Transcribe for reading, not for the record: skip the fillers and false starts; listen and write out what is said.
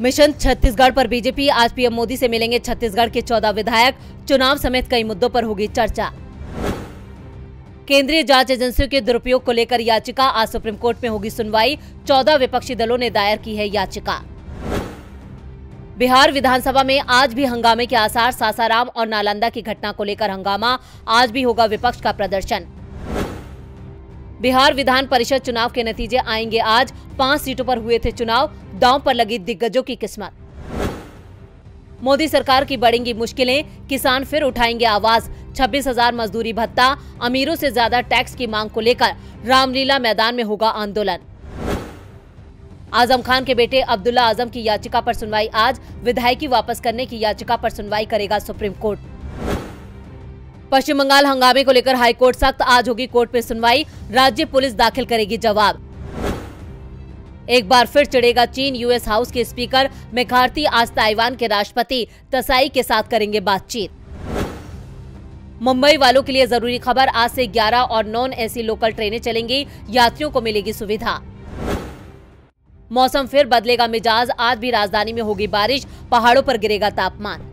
Mission Chhattisgarh पर BJP आज PM Modi से मिलेंगे छत्तीसगढ़ के 14 विधायक। चुनाव समेत कई मुद्दों पर होगी चर्चा। केंद्रीय जांच एजेंसियों के दुरुपयोग को लेकर याचिका, आज सुप्रीम कोर्ट में होगी सुनवाई। 14 विपक्षी दलों ने दायर की है याचिका। बिहार विधानसभा में आज भी हंगामे के आसार, सासाराम और नालंदा की घटना को लेकर हंगामा, आज भी होगा विपक्ष का प्रदर्शन। बिहार विधान परिषद चुनाव के नतीजे आएंगे आज। 5 सीटों पर हुए थे चुनाव, दांव पर लगी दिग्गजों की किस्मत। मोदी सरकार की बढ़ेंगी मुश्किलें, किसान फिर उठाएंगे आवाज। 26,000 मजदूरी भत्ता, अमीरों से ज्यादा टैक्स की मांग को लेकर रामलीला मैदान में होगा आंदोलन। आजम खान के बेटे अब्दुल्ला आजम की याचिका पर सुनवाई आज। विधायकी वापस करने की याचिका पर सुनवाई करेगा सुप्रीम कोर्ट। पश्चिम बंगाल हंगामे को लेकर हाईकोर्ट सख्त, आज होगी कोर्ट में सुनवाई। राज्य पुलिस दाखिल करेगी जवाब। एक बार फिर चिढ़ेगा चीन, यूएस हाउस के स्पीकर मेघार्थी आज ताइवान के राष्ट्रपति तसाई के साथ करेंगे बातचीत। मुंबई वालों के लिए जरूरी खबर, आज से 11 और नॉन एसी लोकल ट्रेनें चलेंगी, यात्रियों को मिलेगी सुविधा। मौसम फिर बदलेगा मिजाज, आज भी राजधानी में होगी बारिश, पहाड़ों पर गिरेगा तापमान।